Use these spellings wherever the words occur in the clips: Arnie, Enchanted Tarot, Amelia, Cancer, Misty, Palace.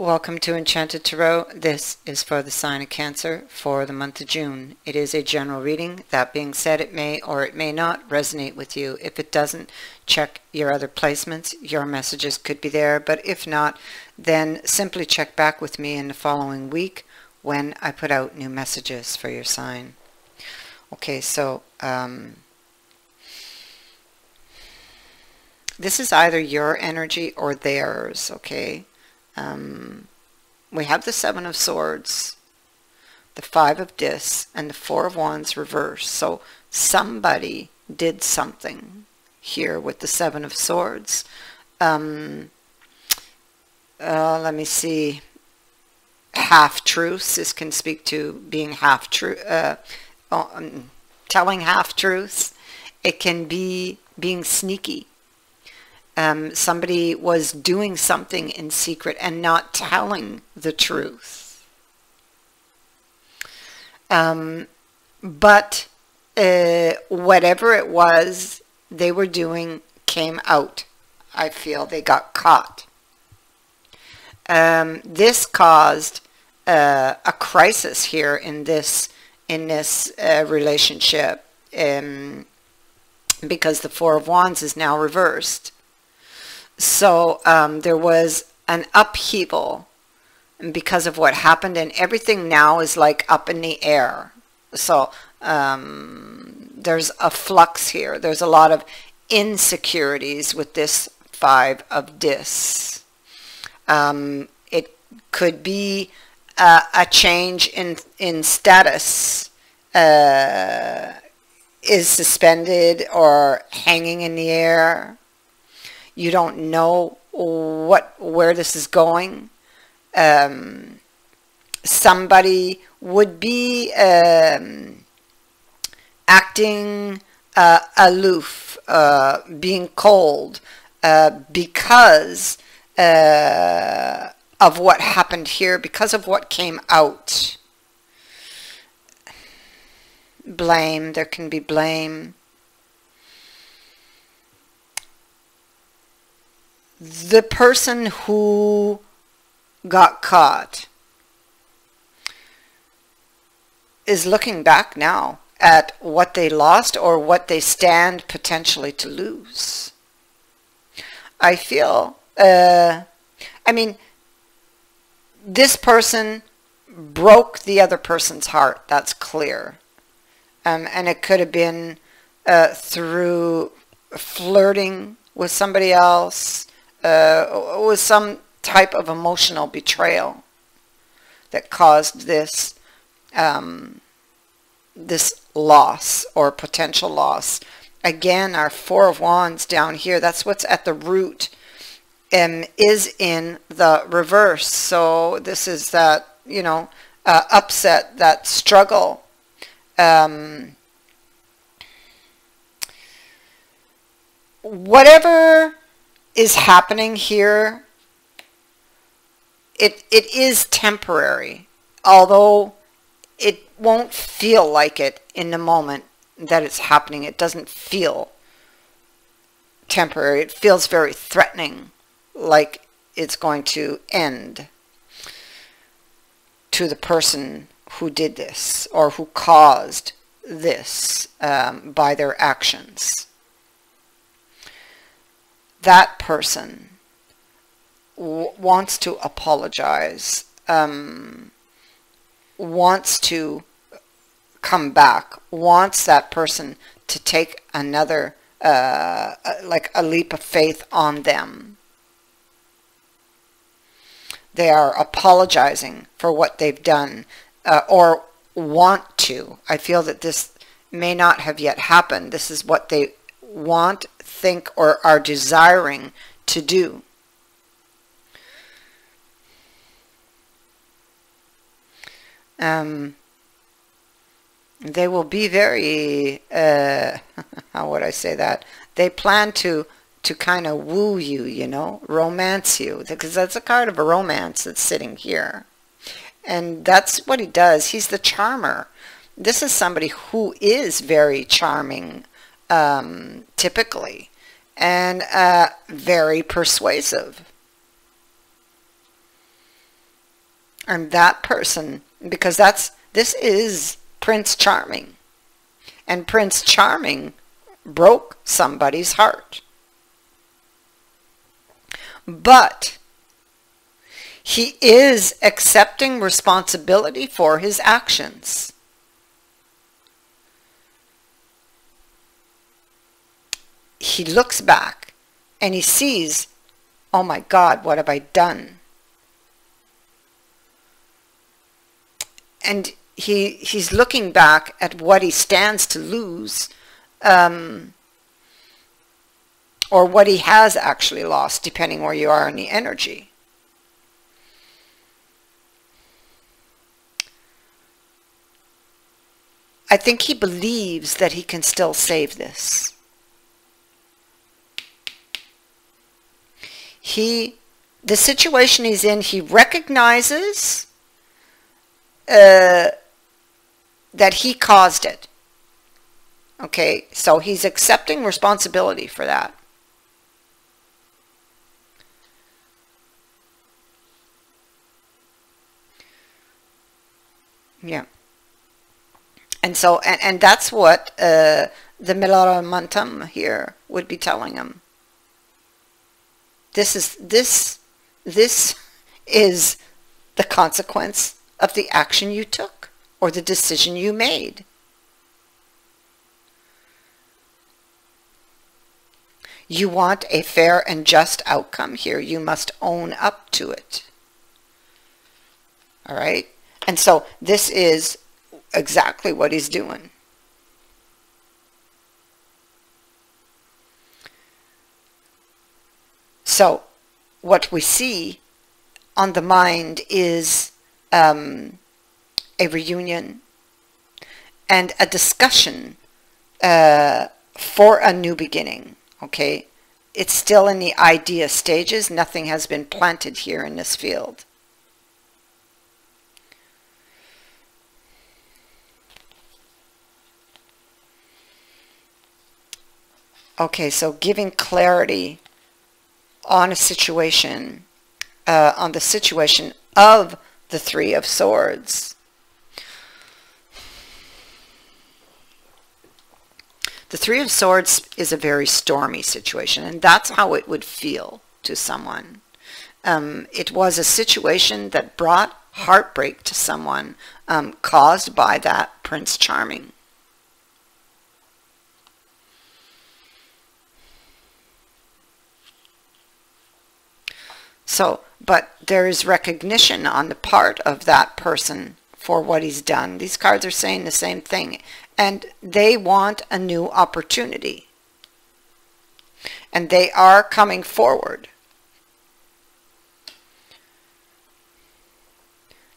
Welcome to Enchanted Tarot. This is for the sign of Cancer for the month of June. It is a general reading. That being said, it may or it may not resonate with you. If it doesn't, check your other placements. Your messages could be there, but if not, then simply check back with me in the following week when I put out new messages for your sign. Okay, so this is either your energy or theirs, okay? We have the Seven of Swords, the Five of Discs, and the Four of Wands reversed. So somebody did something here with the Seven of Swords. Let me see. Half-truths. This can speak to being half-truth, telling half-truths. It can be being sneaky. Somebody was doing something in secret and not telling the truth. But whatever it was they were doing came out. I feel they got caught. This caused a crisis here in this relationship, because the Four of Wands is now reversed. So there was an upheaval because of what happened, and everything now is like up in the air. So there's a flux here. There's a lot of insecurities with this Five of Discs. It could be a change in status is suspended or hanging in the air. You don't know where this is going. Somebody would be acting aloof, being cold, because of what happened here, because of what came out. Blame. There can be blame. The person who got caught is looking back now at what they lost or what they stand potentially to lose. I feel, I mean, this person broke the other person's heart. That's clear. And it could have been through flirting with somebody else. It was some type of emotional betrayal that caused this this loss or potential loss. Again, our Four of Wands down here, that's what's at the root, is in the reverse. So this is that, you know, upset, that struggle. Whatever is happening here, it is temporary, although it won't feel like it in the moment that it's happening. It doesn't feel temporary. It feels very threatening, like it's going to end to the person who did this or who caused this by their actions. That person wants to apologize, wants to come back, wants that person to take another, like a leap of faith on them. They are apologizing for what they've done, or want to. I feel that this may not have yet happened. This is what they want, think, or are desiring to do. They will be very, how would I say that? They plan to kind of woo you, you know, romance you, because that's a card of a romance that's sitting here. And that's what he does. He's the charmer. This is somebody who is very charming, typically, and very persuasive. and that person, because this is Prince Charming, and Prince Charming broke somebody's heart, but he is accepting responsibility for his actions. He looks back and he sees, oh my God, what have I done? And he's looking back at what he stands to lose, or what he has actually lost, depending where you are in the energy. I think he believes that he can still save this. The situation he's in, he recognizes that he caused it. Okay, so he's accepting responsibility for that. Yeah. And so, and that's what the Millerantum here would be telling him. This is the consequence of the action you took or the decision you made. You want a fair and just outcome here. You must own up to it. All right? And so this is exactly what he's doing. So what we see on the mind is a reunion and a discussion for a new beginning. Okay, it's still in the idea stages. Nothing has been planted here in this field. Okay, so giving clarity on a situation, on the situation of the Three of Swords. The Three of Swords is a very stormy situation, and that's how it would feel to someone. It was a situation that brought heartbreak to someone, caused by that Prince Charming. So, but there is recognition on the part of that person for what he's done. These cards are saying the same thing. And they want a new opportunity. And they are coming forward.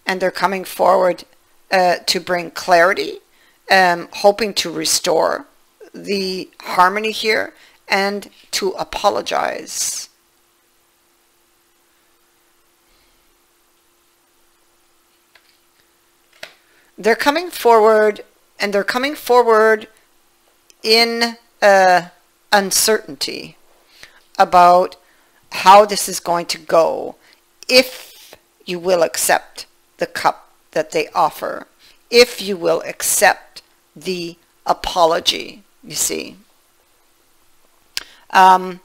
And they're coming forward to bring clarity, hoping to restore the harmony here, and to apologize. They're coming forward, and they're coming forward in uncertainty about how this is going to go, if you will accept the cup that they offer, if you will accept the apology, you see. Let me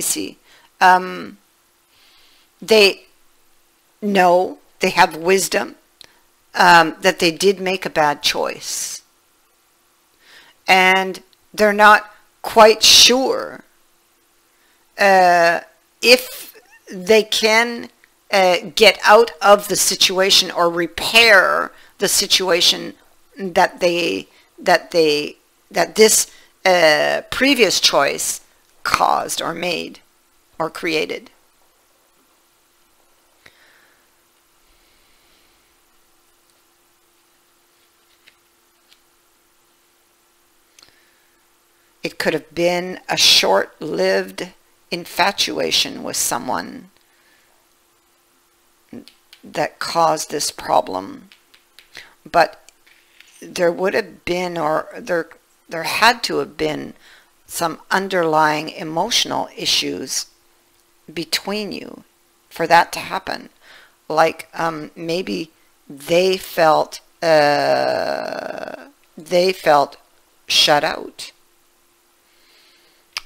see. They know, they have wisdom, that they did make a bad choice. And they're not quite sure if they can get out of the situation or repair the situation that this previous choice caused or made or created. It could have been a short-lived infatuation with someone that caused this problem. But there would have been, or there had to have been some underlying emotional issues between you for that to happen. Like maybe they felt shut out.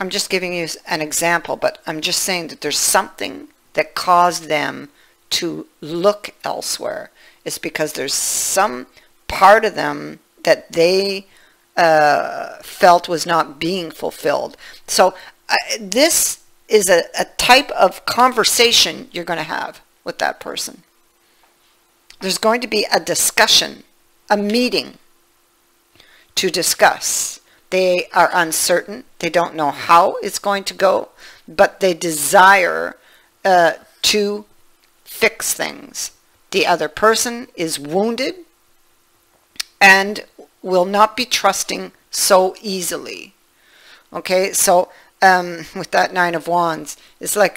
I'm just giving you an example, but I'm just saying that there's something that caused them to look elsewhere. It's because there's some part of them that they felt was not being fulfilled. So this is a type of conversation you're going to have with that person. There's going to be a discussion, a meeting to discuss. They are uncertain. They don't know how it's going to go, but they desire to fix things. The other person is wounded and will not be trusting so easily. Okay, so with that Nine of Wands, it's like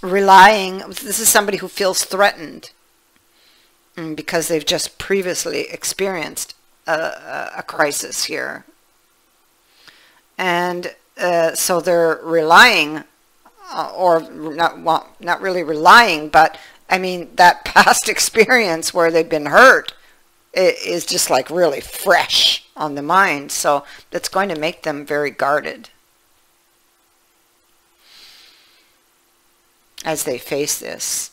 relying. This is somebody who feels threatened because they've just previously experienced a crisis here. And so they're relying, or not, well, not really relying, but I mean, that past experience where they've been hurt is just like really fresh on the mind. So that's going to make them very guarded as they face this.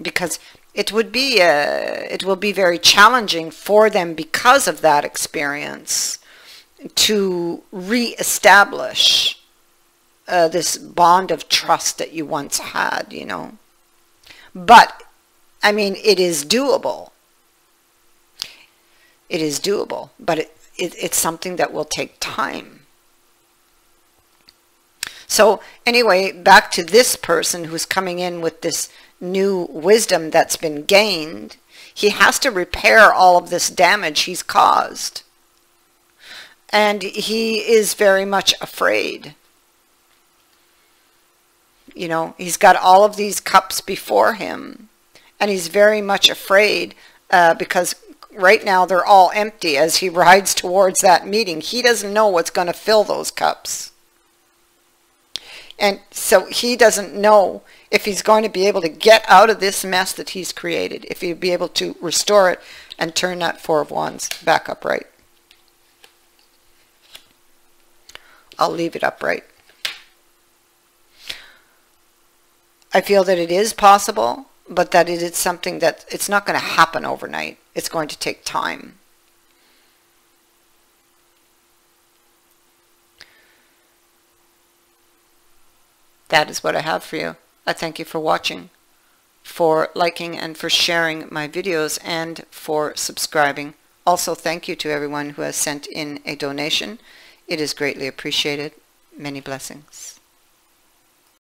Because it would be, it will be very challenging for them because of that experience to reestablish this bond of trust that you once had, you know. But, I mean, it is doable. It is doable, but it's something that will take time. So, anyway, back to this person who's coming in with this new wisdom that's been gained. He has to repair all of this damage he's caused. And he is very much afraid. You know, he's got all of these cups before him, and he's very much afraid because right now they're all empty as he rides towards that meeting. He doesn't know what's going to fill those cups. And so he doesn't know if he's going to be able to get out of this mess that he's created, if he'll be able to restore it and turn that Four of Wands back upright. I'll leave it upright. I feel that it is possible, but that it is something that it's not going to happen overnight. It's going to take time. That is what I have for you. I thank you for watching, for liking, and for sharing my videos, and for subscribing. Also, thank you to everyone who has sent in a donation. It is greatly appreciated. Many blessings.